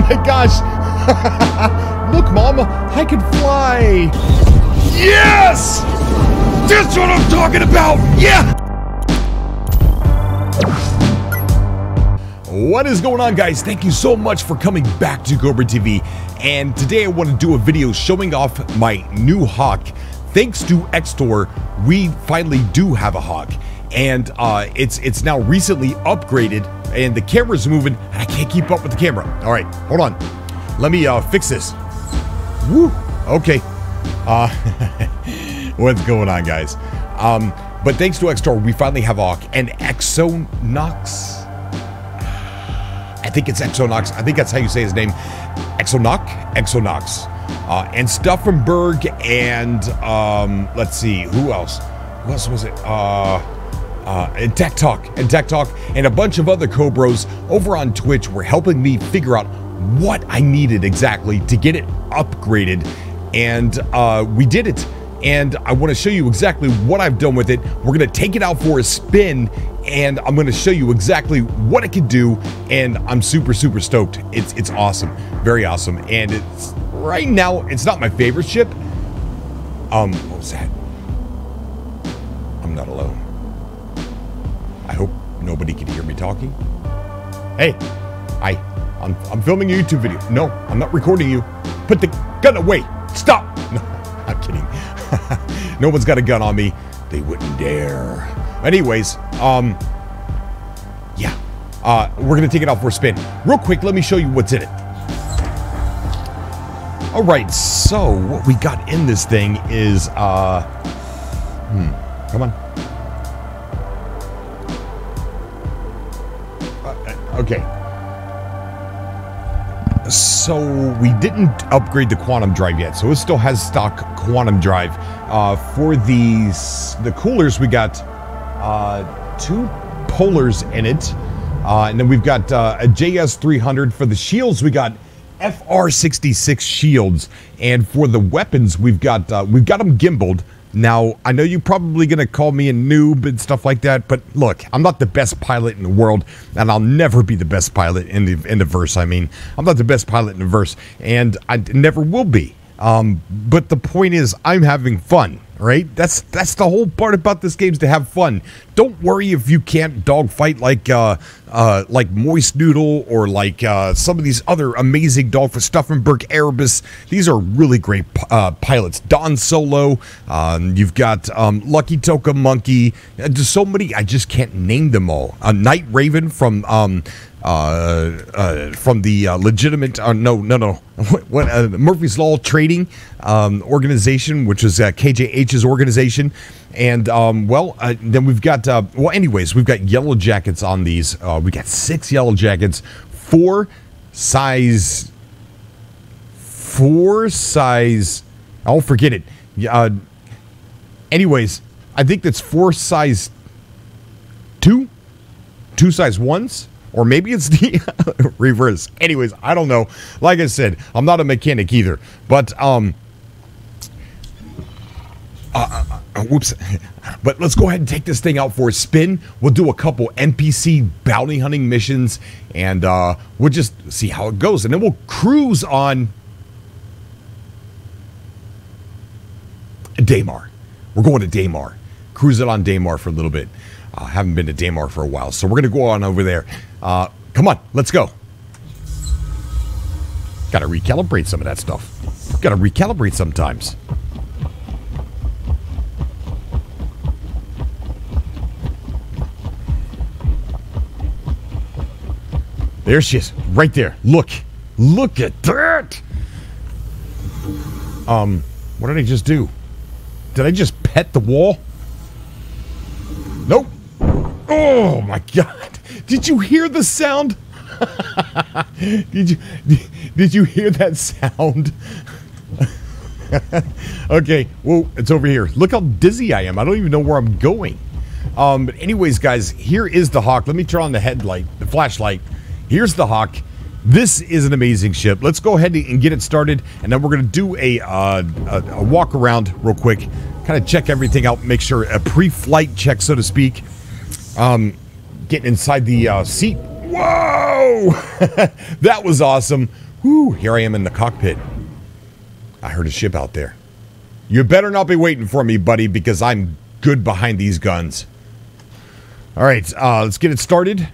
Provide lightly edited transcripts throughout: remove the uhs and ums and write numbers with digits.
my gosh. Look, Mom, I can fly. Yes! That's what I'm talking about. Yeah! What is going on, guys? Thank you so much for coming back to Cobra TV. And today I want to do a video showing off my new Hawk. Thanks to X-Store, we finally do have a Hawk. And it's now recently upgraded and the camera's moving. I can't keep up with the camera. All right, hold on. Let me fix this. Woo, okay. What's going on, guys? But thanks to X-Store, we finally have a Hawk and Exonox. I think it's Exonox. I think that's how you say his name. Exonox. And Stuffenberg and, let's see, who else? Who else was it? And Tech Talk and a bunch of other Cobros over on Twitch were helping me figure out what I needed exactly to get it upgraded. And we did it. And I want to show you exactly what I've done with it. We're going to take it out for a spin, and I'm going to show you exactly what it can do. And I'm super, super stoked. It's awesome. Very awesome. And it's right now, it's not my favorite ship. What was that? I'm not alone. I hope nobody can hear me talking. Hey, I'm filming a YouTube video. No, I'm not recording you. Put the gun away. Stop. No, I'm kidding. No one's got a gun on me. They wouldn't dare. Anyways, yeah. We're gonna take it out for a spin. Real quick, let me show you what's in it. Alright, so what we got in this thing is come on. Okay. So we didn't upgrade the quantum drive yet, so it still has stock quantum drive. For the coolers, we got two polars in it, and then we've got a JS300. For the shields, we got FR66 shields, and for the weapons, we've got them gimbaled. Now, I know you're probably gonna call me a noob and stuff like that, but look, I'm not the best pilot in the world, and I'll never be the best pilot in the verse. I mean, I'm not the best pilot in the verse, and I never will be. But the point is, I'm having fun, right? That's the whole part about this game, is to have fun. Don't worry if you can't dogfight like Moist Noodle or like some of these other amazing dogfights. Burke Erebus. These are really great pilots. Don Solo. You've got Lucky Toka Monkey. Just so many. I just can't name them all. Night Raven from the legitimate Murphy's Law trading organization, which is KJH's organization. And then we've got we've got yellow jackets on these. We got 6 yellow jackets, 4 size oh, forget it. Anyways, I think that's 4 size 2, 2 size 1s. Or maybe it's the reverse. Anyways, I don't know. Like I said, I'm not a mechanic either. But, whoops. But let's go ahead and take this thing out for a spin. We'll do a couple NPC bounty hunting missions. And we'll just see how it goes. And then we'll cruise on Daymar. We're going to Daymar. Cruise it on Daymar for a little bit. I haven't been to Daymar for a while, so we're going to go on over there. Come on, let's go. Got to recalibrate some of that stuff. Got to recalibrate sometimes. There she is, right there. Look. Look at that. What did I just do? Did I just pet the wall? Nope. Oh my God! Did you hear the sound? Did you hear that sound? Okay. Well, it's over here. Look how dizzy I am. I don't even know where I'm going. But anyways, guys, here is the Hawk. Let me turn on the flashlight. Here's the Hawk. This is an amazing ship. Let's go ahead and get it started, and then we're gonna do a walk around real quick. Kind of check everything out, make sure a pre-flight check, so to speak. Getting inside the seat. Whoa! That was awesome. Whoo, here I am in the cockpit. I heard a ship out there. You better not be waiting for me, buddy, because I'm good behind these guns. All right, let's get it started.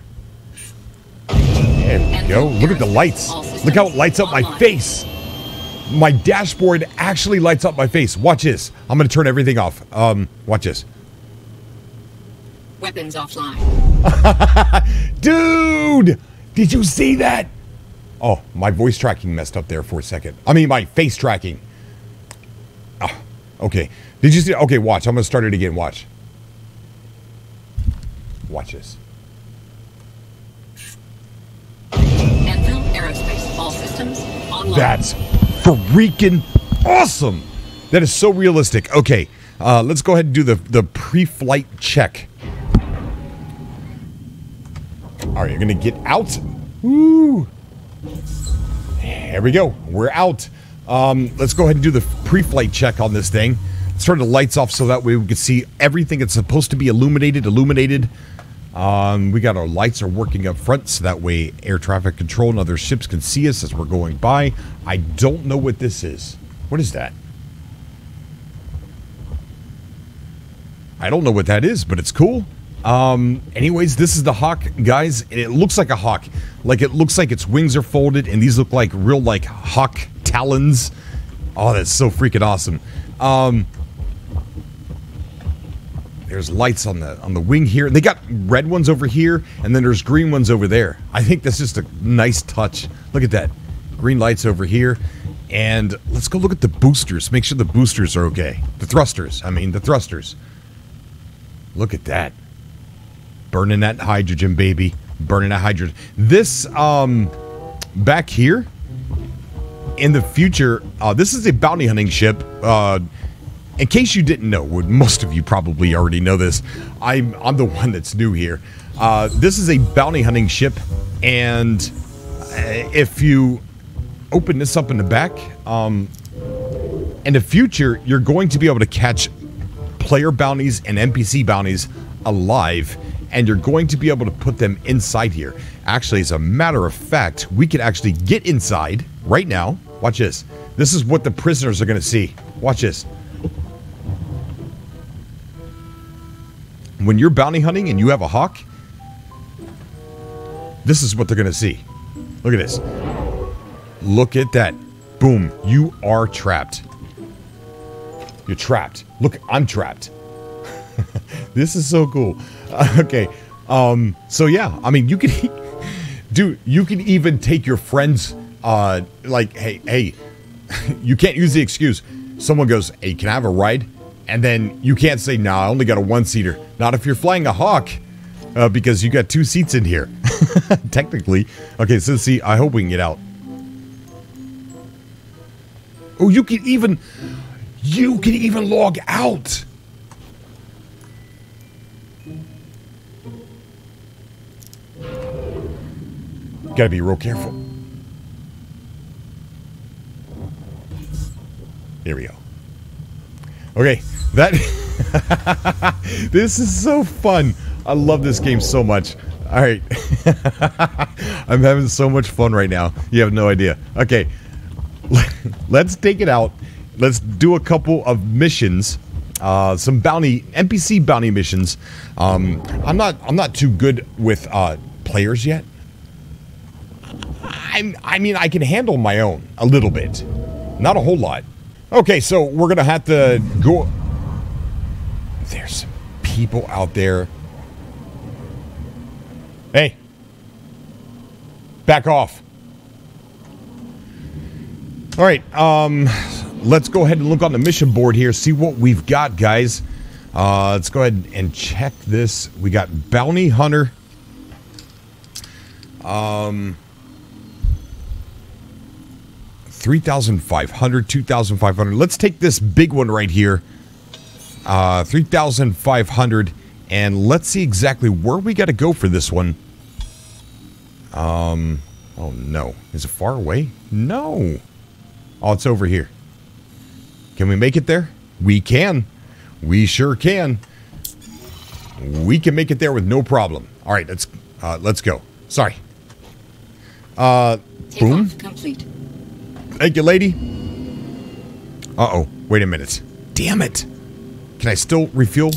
There we go. Look at the lights. Look how it lights up my face. My dashboard actually lights up my face. Watch this. I'm going to turn everything off. Watch this. Weapons offline. Dude! Did you see that? Oh, my voice tracking messed up there for a second. I mean, my face tracking. Oh, okay. Did you see? Okay, watch. I'm going to start it again. Watch. Watch this. Anvil Aerospace. All systems online. That's freaking awesome. That is so realistic. Okay, let's go ahead and do the pre-flight check. All right, you're going to get out. Woo. There we go. We're out. Let's go ahead and do the pre-flight check on this thing. Let's turn the lights off so that way we can see everything that's supposed to be illuminated. We got our lights are working up front, so that way air traffic control and other ships can see us as we're going by. I don't know what this is. What is that? I don't know what that is, but it's cool. Anyways, this is the Hawk, guys, and it looks like a hawk. Like, it looks like its wings are folded, and these look like real, like, hawk talons. Oh, that's so freaking awesome. There's lights on the wing here. They got red ones over here, and then there's green ones over there. I think that's just a nice touch. Look at that. Green lights over here. And let's go look at the boosters. Make sure the boosters are okay. The thrusters. I mean, the thrusters. Look at that. Burning that hydrogen, baby. Burning that hydrogen. This, back here, in the future, this is a bounty hunting ship. In case you didn't know, most of you probably already know this. I'm the one that's new here. This is a bounty hunting ship, and if you open this up in the back, in the future, you're going to be able to catch player bounties and NPC bounties alive, and you're going to be able to put them inside here. Actually, as a matter of fact, we could actually get inside right now. Watch this. This is what the prisoners are going to see. Watch this. When you're bounty hunting and you have a hawk, this is what they're going to see. Look at this. Look at that. Boom. You are trapped. You're trapped. Look, I'm trapped. This is so cool. Okay, so yeah, I mean, you can, dude, you can even take your friends, like, hey, you can't use the excuse. Someone goes, hey, can I have a ride? And then you can't say, no, I only got a one-seater. Not if you're flying a Hawk, because you got two seats in here, technically. Okay, so see, I hope we can get out. Oh, you can even log out. Gotta be real careful. There we go. Okay, that... This is so fun. I love this game so much. Alright. I'm having so much fun right now. You have no idea. Okay. Let's take it out. Let's do a couple of missions. Some bounty... NPC bounty missions. I'm not too good with players yet. I mean, I can handle my own a little bit, not a whole lot. Okay, so we're gonna have to go. There's some people out there. Hey, back off. All right, let's go ahead and look on the mission board here, see what we've got, guys. Let's go ahead and check this. We got Bounty Hunter. Um, 3,500, 2,500. Let's take this big one right here. 3,500. And let's see exactly where we got to go for this one. Oh, no. Is it far away? No. Oh, it's over here. Can we make it there? We can. We sure can. We can make it there with no problem. All right, let's go. Sorry. Boom. Complete. Thank you, lady. Uh-oh. Wait a minute. Damn it. Can I still refuel?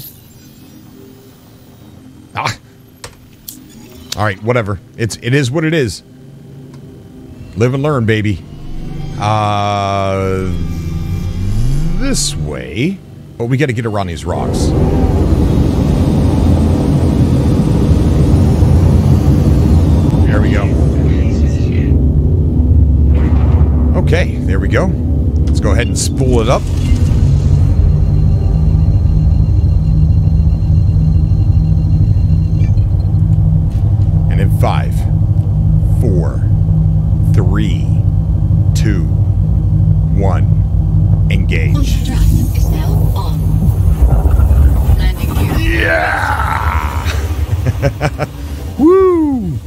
Ah. All right, whatever. It is what it is. Live and learn, baby. This way. But we got to get around these rocks. There we go. Okay, there we go. Let's go ahead and spool it up. And in 5, 4, 3, 2, 1, engage. Yeah! Woo!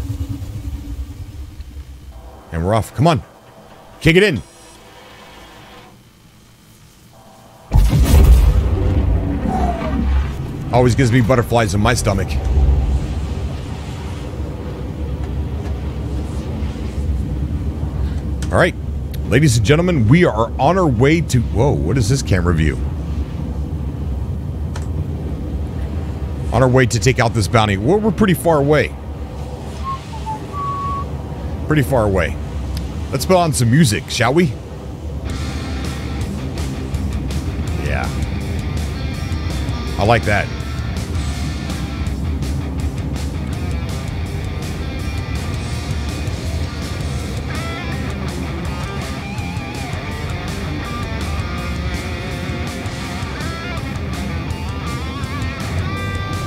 And we're off. Come on. Kick it in. Always gives me butterflies in my stomach. All right. Ladies and gentlemen, we are on our way to... Whoa, what is this camera view? On our way to take out this bounty. We're pretty far away. Pretty far away. Let's put on some music, shall we? Yeah. I like that.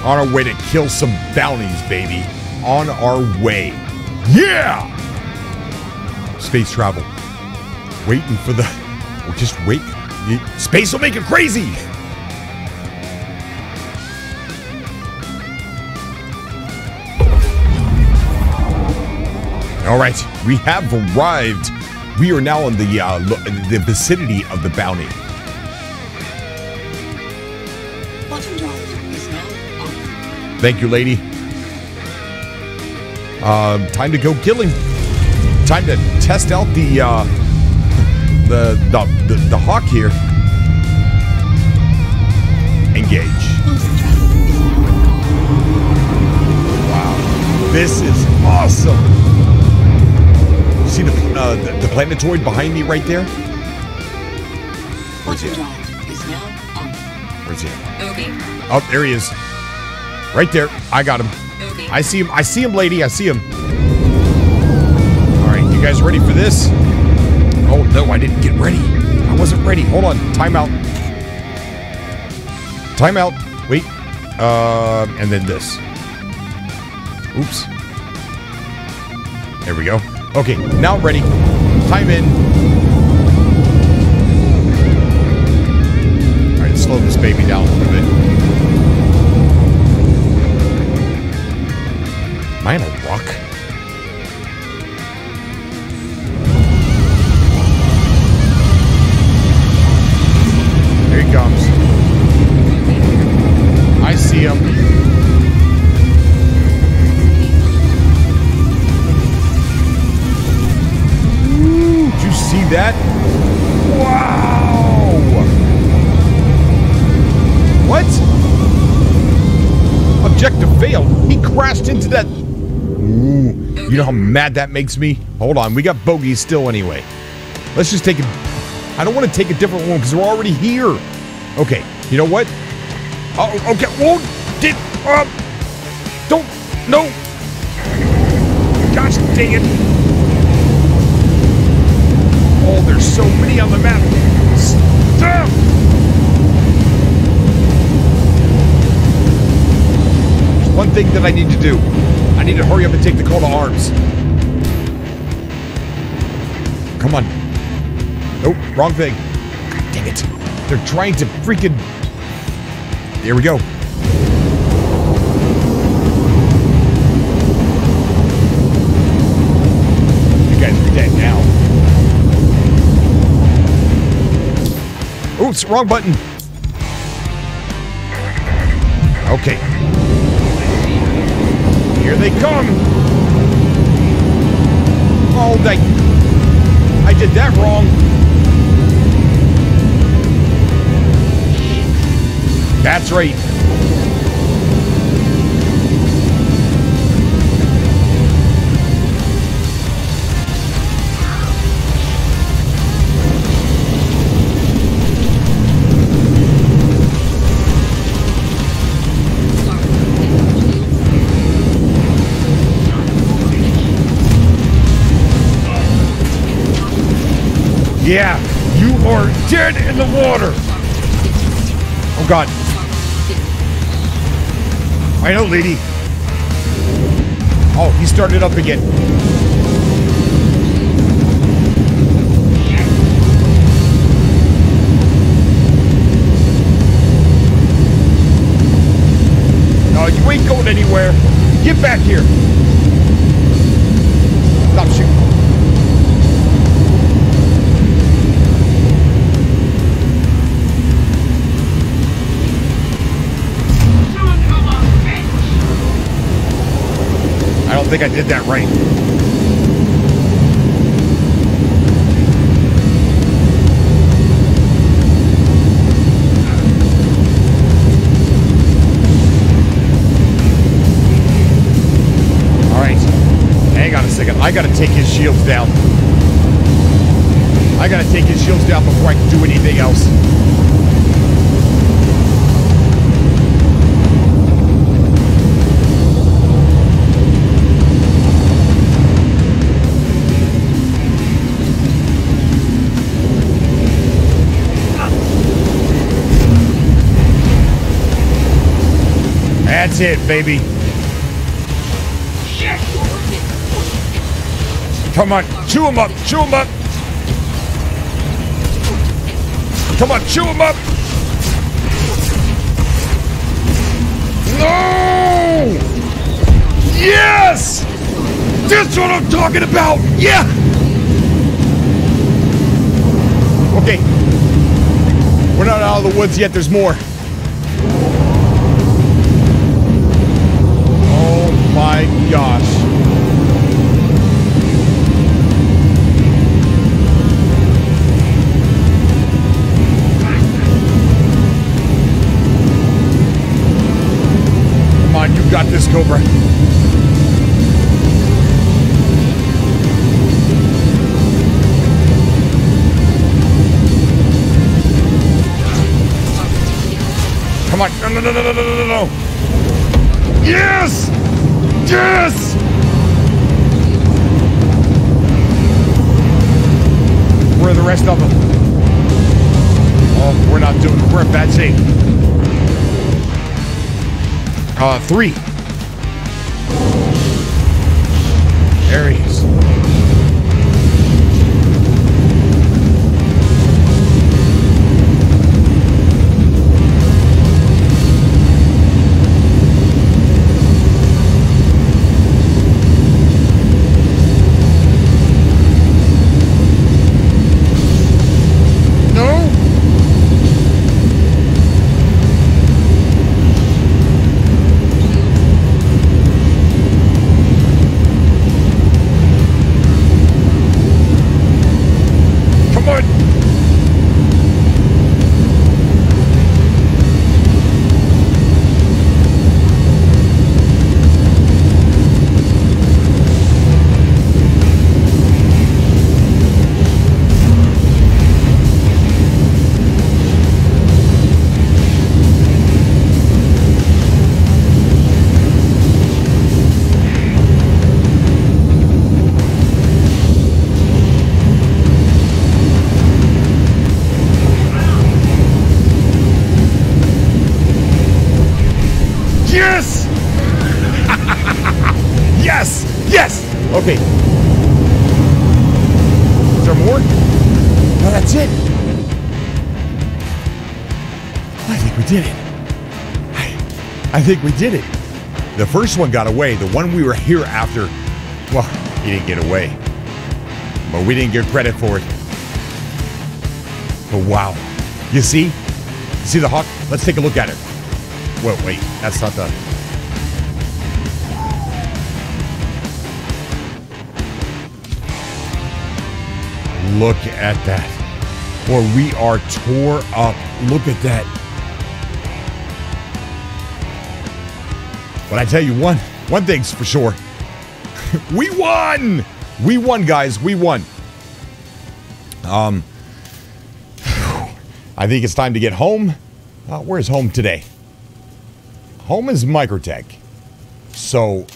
On our way to kill some bounties, baby. On our way. Yeah! Space travel. Waiting for the... We'll just wait. Space will make it crazy! Alright, we have arrived. We are now in the vicinity of the bounty. Thank you, lady. Time to go killing. Time to test out the Hawk here. Engage. Wow, this is awesome. See the planetoid behind me right there. Where's he? Where's he? Oh, there he is. Right there. I got him. Okay. I see him. I see him, lady. I see him. All right. You guys ready for this? Oh, no. I didn't get ready. I wasn't ready. Hold on. Timeout. Timeout. Wait. And then this. Oops. There we go. Okay. Now I'm ready. Time in. All right. Slow this baby down a little bit. Am I on a rock? Here he comes. I see him. Ooh, did you see that? Wow! What? Objective failed. He crashed into that... Ooh, you know how mad that makes me? Hold on, we got bogeys still anyway. Let's just take a... I don't want to take a different one because we're already here. Okay, you know what? Oh, okay. Whoa, did... don't... No. Gosh dang it. Oh, there's so many on the map. Stop! There's one thing that I need to do. I need to hurry up and take the call to arms. Come on. Nope, wrong thing. God dang it. They're trying to freaking... There we go. You guys are dead now. Oops, wrong button. Okay. Here they come! Oh, I I did that wrong. That's right. Yeah, you are dead in the water. Oh God. I know, lady. Oh, he started up again. No, you ain't going anywhere. Get back here. Stop shooting. I don't think I did that right. All right, hang on a second. I gotta take his shields down. I gotta take his shields down before I can do anything else. That's it, baby. Come on, chew him up, chew him up. Come on, chew him up. No! Yes! That's what I'm talking about! Yeah! Okay. We're not out of the woods yet, there's more. My gosh. Come on, you got this, Cobra. Come on. No, no, no, no, no, no, no. Yes! Yes! Where are the rest of them? Oh, we're not doing it. We're in bad shape. Three. There he is. I think we did it. The first one got away. The one we were here after, well, he didn't get away. But we didn't get credit for it. But wow. You see? You see the Hawk? Let's take a look at it. Whoa, wait. That's not the... Look at that. Or we are tore up. Look at that. But I tell you one thing's for sure. We won! We won, guys. We won. I think it's time to get home. Where's home today? Home is Microtech. So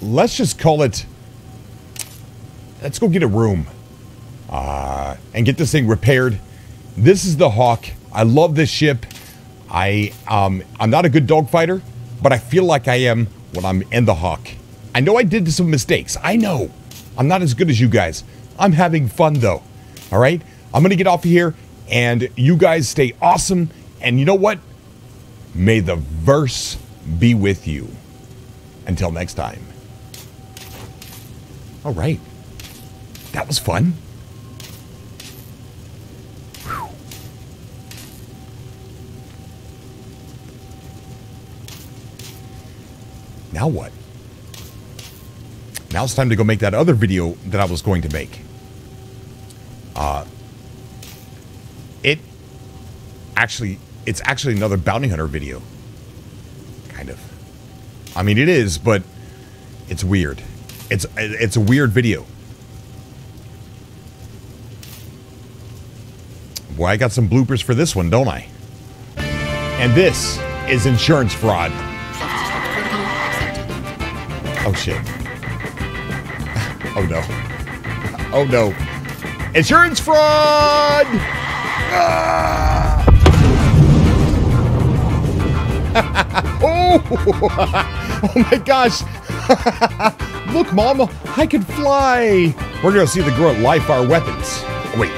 let's just call it... Let's go get a room and get this thing repaired. This is the Hawk. I love this ship. I'm not a good dogfighter, but I feel like I am when I'm in the Hawk. I know I did some mistakes. I know. I'm not as good as you guys. I'm having fun, though. All right? I'm going to get off of here, and you guys stay awesome. And you know what? May the verse be with you. Until next time. All right. That was fun. Whew. Now what? Now it's time to go make that other video that I was going to make. It's actually another bounty hunter video. Kind of. I mean, it is, but it's weird. It's a weird video. Boy, I got some bloopers for this one, don't I? And this is insurance fraud. Oh, shit. Oh, no. Oh, no. Insurance fraud! Ah! Oh! Oh, my gosh. Look, Mama, I can fly. We're going to see the girl live fire weapons. Oh, wait.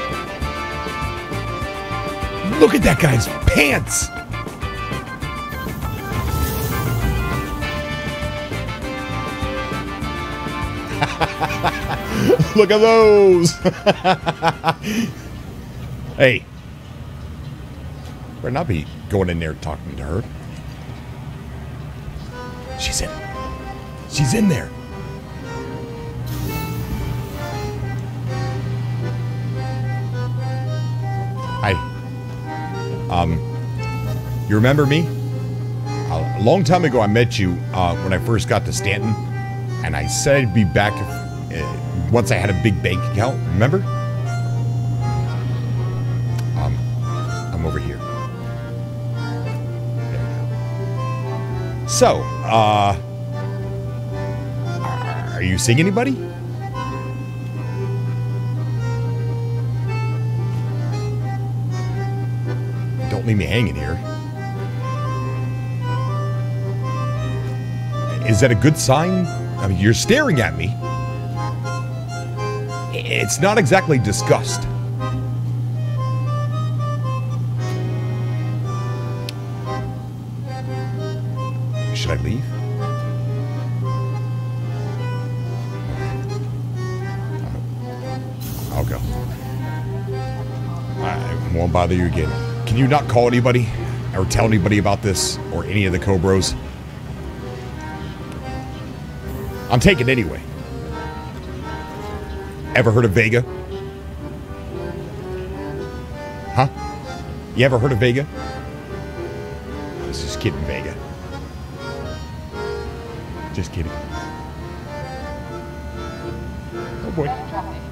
Look at that guy's pants. Look at those. Hey. Better not be going in there talking to her. She's in. She's in there. Hi. You remember me? A long time ago I met you when I first got to Stanton, and I said I'd be back if, once I had a big bank account, remember? I'm over here. There we go. So, are you seeing anybody? Don't leave me hanging here. Is that a good sign? I mean, you're staring at me. It's not exactly disgust. Should I leave? I'll go. I won't bother you again. Can you not call anybody or tell anybody about this or any of the Cobras? I'm taking it anyway. Ever heard of Vega? Huh? You ever heard of Vega? I was just kidding, Vega. Just kidding. Oh boy.